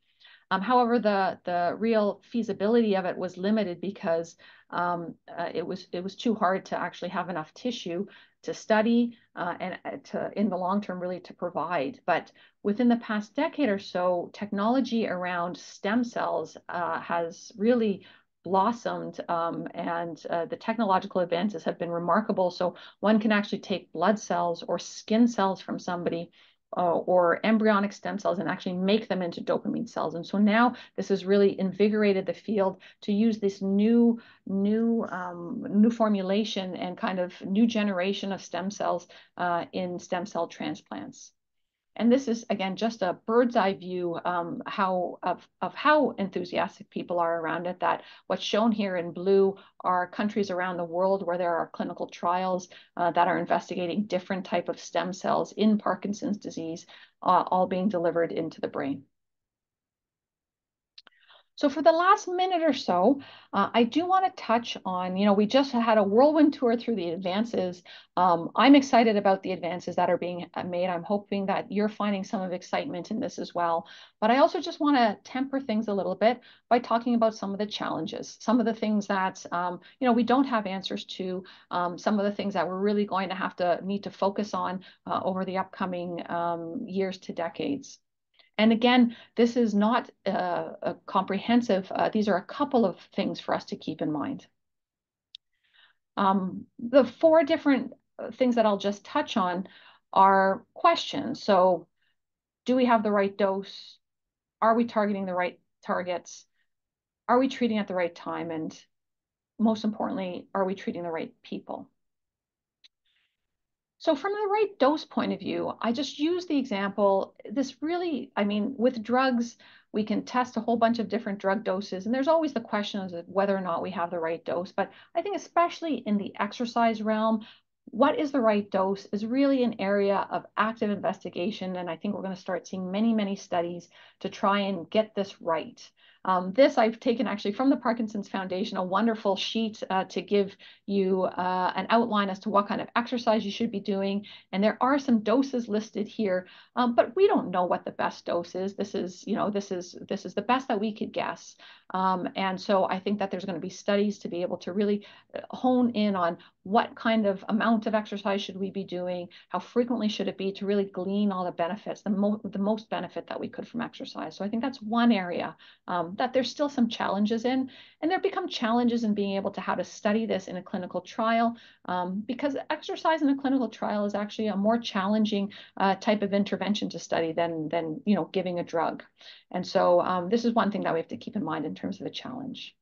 However, the real feasibility of it was limited because it was too hard to actually have enough tissue to study and to, in the long term, really to provide. But within the past decade or so, technology around stem cells has really blossomed, and the technological advances have been remarkable. So one can actually take blood cells or skin cells from somebody or embryonic stem cells and actually make them into dopamine cells. And so now this has really invigorated the field to use this new formulation and kind of new generation of stem cells in stem cell transplants. And this is, again, just a bird's eye view of how enthusiastic people are around it, that what's shown here in blue are countries around the world where there are clinical trials that are investigating different types of stem cells in Parkinson's disease, all being delivered into the brain. So for the last minute or so, I do want to touch on, you know, we just had a whirlwind tour through the advances. I'm excited about the advances that are being made. I'm hoping that you're finding some of excitement in this as well. But I also just want to temper things a little bit by talking about some of the challenges, some of the things that, you know, we don't have answers to, some of the things that we're really going to have to need to focus on over the upcoming years to decades. And again, this is not a comprehensive. These are a couple of things for us to keep in mind. The four different things that I'll just touch on are questions. So, do we have the right dose? Are we targeting the right targets? Are we treating at the right time? And most importantly, are we treating the right people? So from the right dose point of view, I just use the example, this really, I mean, with drugs, we can test a whole bunch of different drug doses, and there's always the question of whether or not we have the right dose. But I think especially in the exercise realm, what is the right dose is really an area of active investigation, and I think we're going to start seeing many, many studies to try and get this right. This I've taken actually from the Parkinson's Foundation, a wonderful sheet to give you an outline as to what kind of exercise you should be doing. And there are some doses listed here, but we don't know what the best dose is. This is, you know, this is the best that we could guess. And so I think that there's going to be studies to be able to really hone in on what kind of amount of exercise should we be doing, how frequently should it be, to really glean all the benefits, the most benefit that we could from exercise. So I think that's one area that there's still some challenges in, and there become challenges in being able to how to study this in a clinical trial, because exercise in a clinical trial is actually a more challenging type of intervention to study than you know, giving a drug. And so this is one thing that we have to keep in mind in terms of the challenge.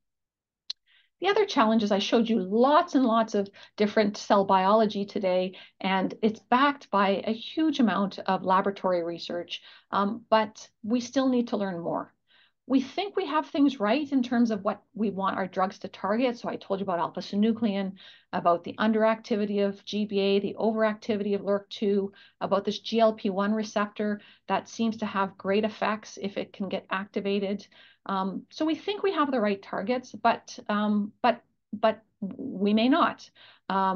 The other challenge is I showed you lots and lots of different cell biology today, and it's backed by a huge amount of laboratory research, but we still need to learn more. We think we have things right in terms of what we want our drugs to target. So I told you about alpha-synuclein, about the underactivity of GBA, the overactivity of LRRK2, about this GLP-1 receptor that seems to have great effects if it can get activated. So we think we have the right targets, but we may not.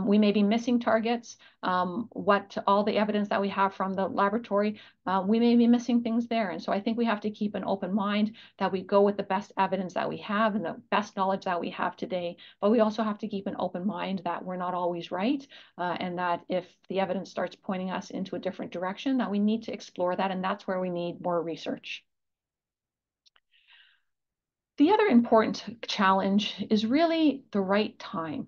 We may be missing targets. What all the evidence that we have from the laboratory, we may be missing things there. And so I think we have to keep an open mind that we go with the best evidence that we have and the best knowledge that we have today. But we also have to keep an open mind that we're not always right, and that if the evidence starts pointing us into a different direction, that we need to explore that. And that's where we need more research. The other important challenge is really the right time.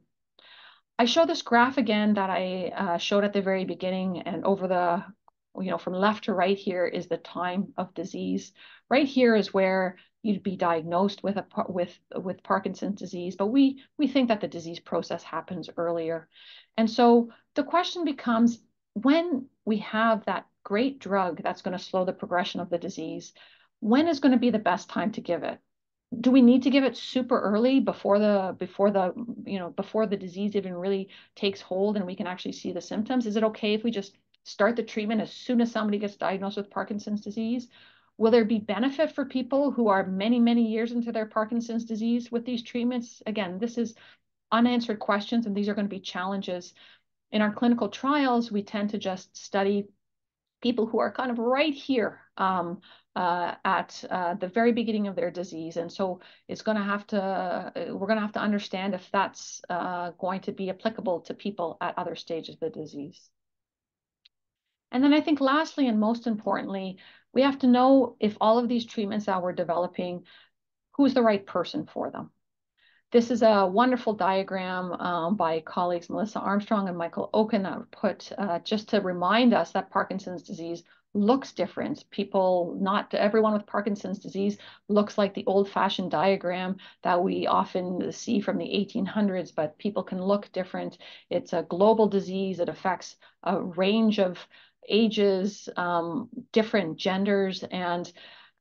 I show this graph again that I showed at the very beginning, and over the, you know, from left to right here is the time of disease. Right here is where you'd be diagnosed with Parkinson's disease, but we think that the disease process happens earlier. And so the question becomes, when we have that great drug that's going to slow the progression of the disease, when is going to be the best time to give it? Do we need to give it super early before the disease even really takes hold and we can actually see the symptoms? Is it okay if we just start the treatment as soon as somebody gets diagnosed with Parkinson's disease? Will there be benefit for people who are many, many years into their Parkinson's disease with these treatments? Again, this is unanswered questions, and these are going to be challenges. In our clinical trials, we tend to just study people who are kind of right here at the very beginning of their disease. And so it's going to have to, we're going to have to understand if that's going to be applicable to people at other stages of the disease. And then I think lastly, and most importantly, we have to know if all of these treatments that we're developing, who's the right person for them. This is a wonderful diagram by colleagues Melissa Armstrong and Michael Oken that were put just to remind us that Parkinson's disease looks different. People, not everyone with Parkinson's disease looks like the old-fashioned diagram that we often see from the 1800s, but people can look different. It's a global disease. It affects a range of ages, different genders, and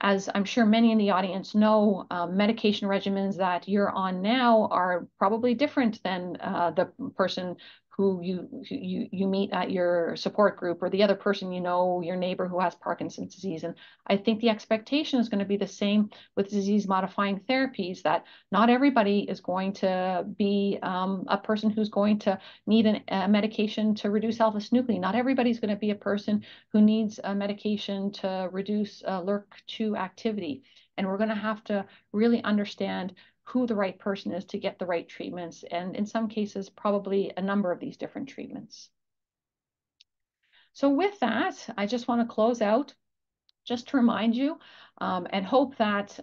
as I'm sure many in the audience know, medication regimens that you're on now are probably different than the person who you meet at your support group or the other person you know, your neighbor who has Parkinson's disease. And I think the expectation is going to be the same with disease-modifying therapies, that not everybody is going to be a person who's going to need a medication to reduce alpha-synuclein. Not everybody's going to be a person who needs a medication to reduce LRRK2 activity. And we're going to have to really understand who the right person is to get the right treatments, and in some cases, probably a number of these different treatments. So with that, I just want to close out, just to remind you and hope that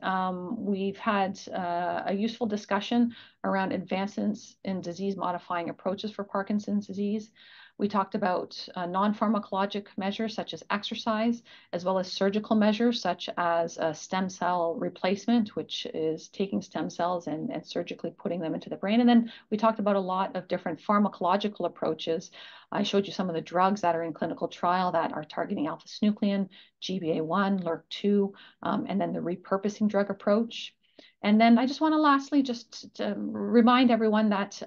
we've had a useful discussion around advancements in disease-modifying approaches for Parkinson's disease. We talked about non-pharmacologic measures such as exercise, as well as surgical measures such as stem cell replacement, which is taking stem cells and surgically putting them into the brain. And then we talked about a lot of different pharmacological approaches. I showed you some of the drugs that are in clinical trial that are targeting alpha-synuclein, GBA1, LRRK2, and then the repurposing drug approach. And then I just want to lastly just to remind everyone that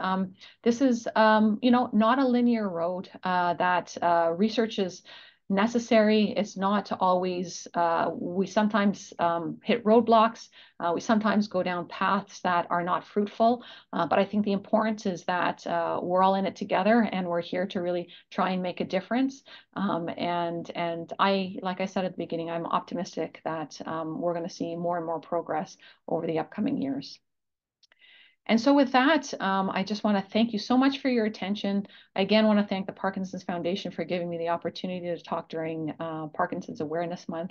this is, you know, not a linear road, that research is necessary. It's not always, we sometimes hit roadblocks. We sometimes go down paths that are not fruitful. But I think the importance is that we're all in it together and we're here to really try and make a difference. And I, like I said at the beginning, I'm optimistic that we're going to see more and more progress over the upcoming years. And so with that, I just want to thank you so much for your attention. I again want to thank the Parkinson's Foundation for giving me the opportunity to talk during Parkinson's Awareness Month.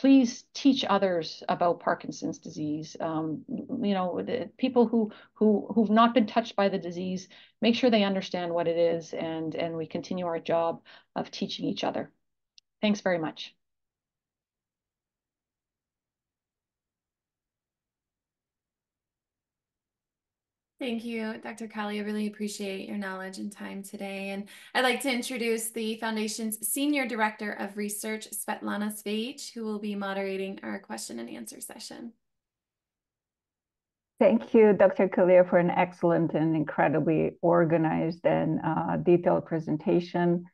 Please teach others about Parkinson's disease. You know, the people who've not been touched by the disease, make sure they understand what it is, and we continue our job of teaching each other. Thanks very much. Thank you, Dr. Kalia. I really appreciate your knowledge and time today. And I'd like to introduce the Foundation's Senior Director of Research, Svetlana Svejic, who will be moderating our question and answer session. Thank you, Dr. Kalia, for an excellent and incredibly organized and detailed presentation.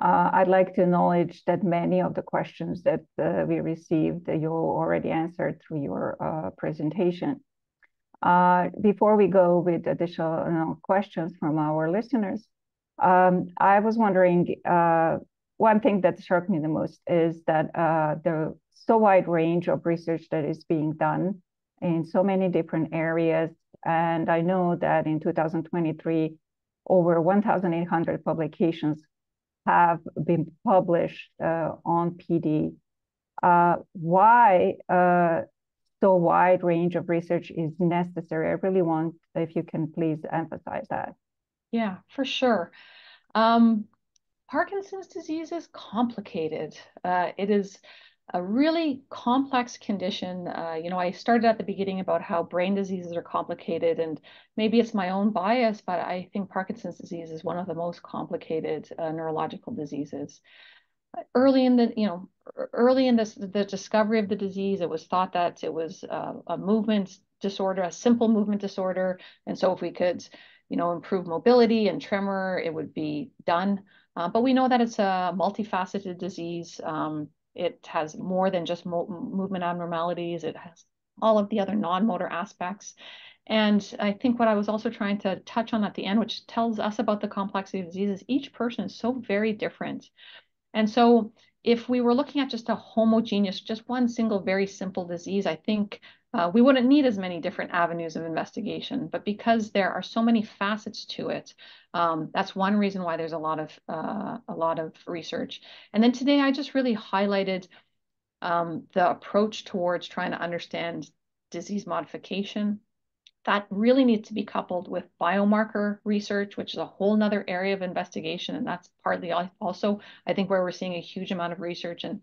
I'd like to acknowledge that many of the questions that we received, you already answered through your presentation. Before we go with additional questions from our listeners, I was wondering, one thing that struck me the most is that the so wide range of research that is being done in so many different areas. And I know that in 2023, over 1,800 publications have been published on PD. Why so wide range of research is necessary? I really want, if you can please emphasize that. Yeah, for sure. Parkinson's disease is complicated. It is a really complex condition. You know, I started at the beginning about how brain diseases are complicated, and maybe it's my own bias, but I think Parkinson's disease is one of the most complicated neurological diseases. Early in the discovery of the disease, it was thought that it was a movement disorder, a simple movement disorder. And so if we could, you know, improve mobility and tremor, it would be done. But we know that it's a multifaceted disease. It has more than just movement abnormalities. It has all of the other non-motor aspects. And I think what I was also trying to touch on at the end, which tells us about the complexity of disease, is each person is so very different. And so if we were looking at just a homogeneous, just one single, very simple disease, I think we wouldn't need as many different avenues of investigation. But because there are so many facets to it, that's one reason why there's a lot of research. And then today, I just really highlighted the approach towards trying to understand disease modification. That really needs to be coupled with biomarker research, which is a whole nother area of investigation. And that's partly also, I think, where we're seeing a huge amount of research and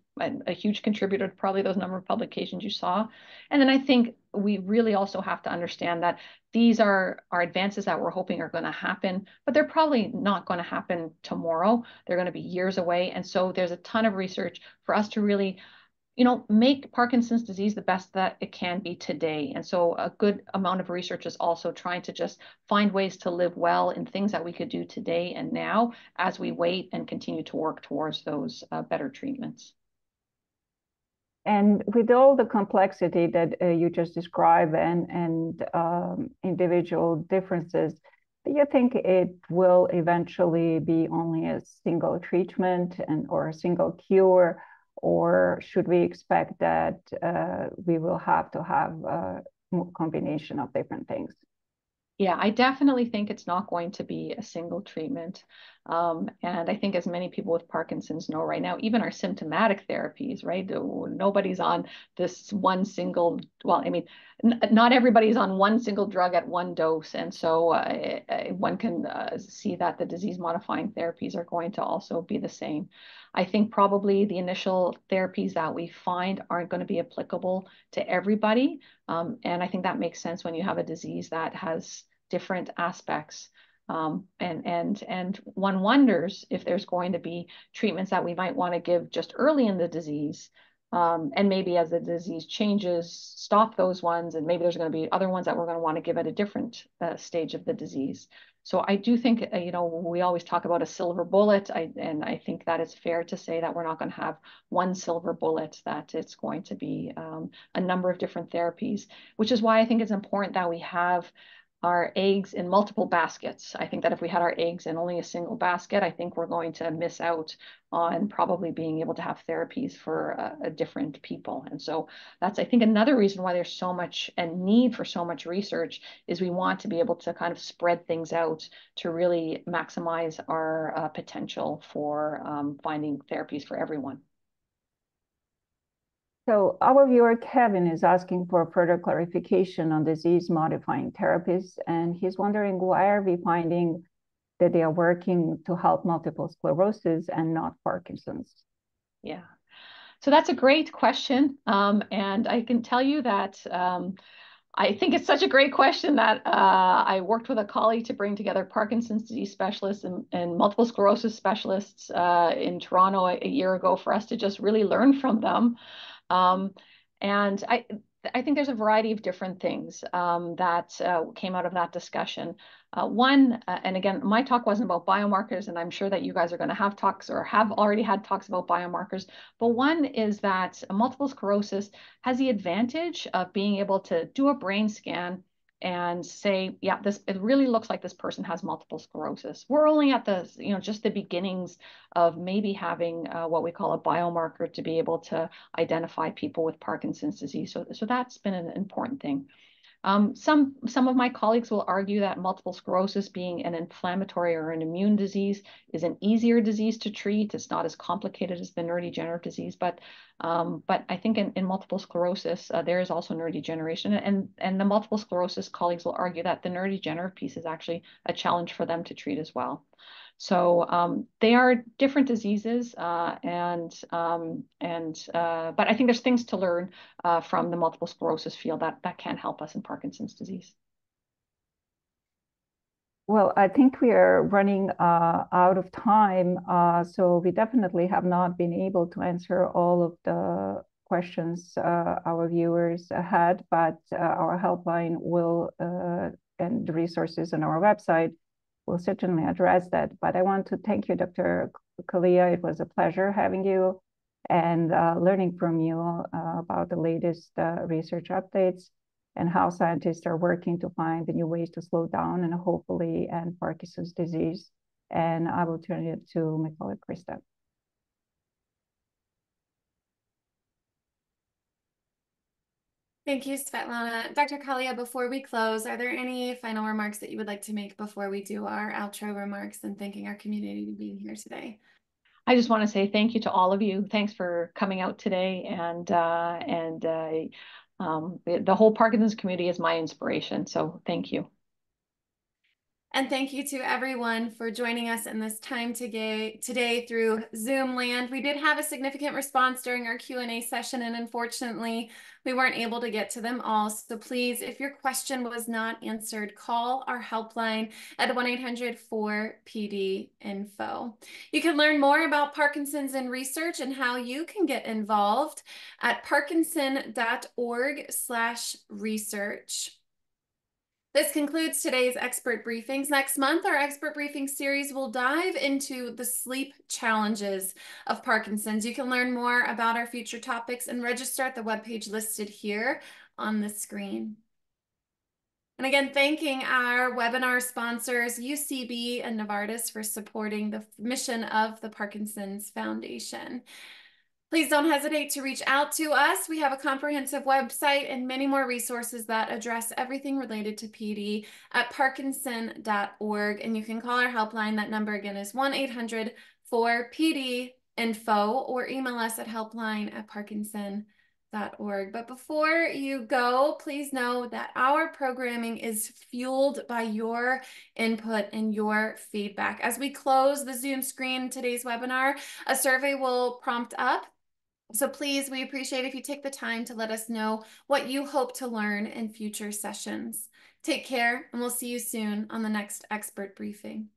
a huge contributor to probably those number of publications you saw. And then I think we really also have to understand that these are our advances that we're hoping are going to happen, but they're probably not going to happen tomorrow. They're going to be years away. And so there's a ton of research for us to really, you know, make Parkinson's disease the best that it can be today. And so a good amount of research is also trying to just find ways to live well in things that we could do today and now as we wait and continue to work towards those better treatments. And with all the complexity that you just described and individual differences, do you think it will eventually be only a single treatment or a single cure? Or should we expect that we will have to have a combination of different things? Yeah, I definitely think it's not going to be a single treatment. And I think as many people with Parkinson's know right now, even our symptomatic therapies, right? Nobody's on this one single, well, I mean, not everybody's on one single drug at one dose. And so one can see that the disease modifying therapies are going to also be the same. I think probably the initial therapies that we find aren't going to be applicable to everybody. And I think that makes sense when you have a disease that has different aspects. And one wonders if there's going to be treatments that we might want to give just early in the disease. And maybe as the disease changes, stop those ones. And maybe there's going to be other ones that we're going to want to give at a different stage of the disease. So I do think, you know, we always talk about a silver bullet. And I think that it's fair to say that we're not going to have one silver bullet, that it's going to be a number of different therapies, which is why I think it's important that we have our eggs in multiple baskets. I think that if we had our eggs in only a single basket, I think we're going to miss out on probably being able to have therapies for different people. And so that's, I think, another reason why there's so much and need for so much research, is we want to be able to kind of spread things out to really maximize our potential for finding therapies for everyone. So our viewer, Kevin, is asking for further clarification on disease-modifying therapies, and he's wondering, why are we finding that they are working to help multiple sclerosis and not Parkinson's? Yeah, so that's a great question, and I can tell you that I think it's such a great question that I worked with a colleague to bring together Parkinson's disease specialists and multiple sclerosis specialists in Toronto a year ago, for us to just really learn from them. And I think there's a variety of different things that came out of that discussion. And again, my talk wasn't about biomarkers, and I'm sure that you guys are going to have talks or have already had talks about biomarkers. But one is that multiple sclerosis has the advantage of being able to do a brain scan and say, yeah, it really looks like this person has multiple sclerosis. We're only at the, you know, just the beginnings of maybe having what we call a biomarker to be able to identify people with Parkinson's disease. So that's been an important thing. Some of my colleagues will argue that multiple sclerosis, being an inflammatory or an immune disease, is an easier disease to treat. It's not as complicated as the neurodegenerative disease, but I think in multiple sclerosis, there is also neurodegeneration, and the multiple sclerosis colleagues will argue that the neurodegenerative piece is actually a challenge for them to treat as well. So they are different diseases, but I think there's things to learn from the multiple sclerosis field that can help us in Parkinson's disease. Well, I think we are running out of time, so we definitely have not been able to answer all of the questions our viewers had, but our helpline will and the resources on our website will certainly address that. But I want to thank you, Dr. Kalia. It was a pleasure having you and learning from you about the latest research updates and how scientists are working to find the new ways to slow down and hopefully end Parkinson's disease. And I will turn it to my colleague, Krista. Thank you, Svetlana. Dr. Kalia, before we close, are there any final remarks that you would like to make before we do our outro remarks and thanking our community for being here today? I just want to say thank you to all of you. Thanks for coming out today. The whole Parkinson's community is my inspiration. So thank you. And thank you to everyone for joining us in this time today through Zoom land. We did have a significant response during our Q&A session, and unfortunately, we weren't able to get to them all. So please, if your question was not answered, call our helpline at 1-800-4PD-INFO. You can learn more about Parkinson's and research and how you can get involved at parkinson.org/research. This concludes today's expert briefings. Next month, our expert briefing series will dive into the sleep challenges of Parkinson's. You can learn more about our future topics and register at the webpage listed here on the screen. And again, thanking our webinar sponsors, UCB and Novartis, for supporting the mission of the Parkinson's Foundation. Please don't hesitate to reach out to us. We have a comprehensive website and many more resources that address everything related to PD at ParkinsonDotOrg. And you can call our helpline. That number again is 1-800-4PD-INFO or email us at helpline@parkinson.org. But before you go, please know that our programming is fueled by your input and your feedback. As we close the Zoom screen in today's webinar, a survey will prompt up. So please, we appreciate if you take the time to let us know what you hope to learn in future sessions. Take care, and we'll see you soon on the next expert briefing.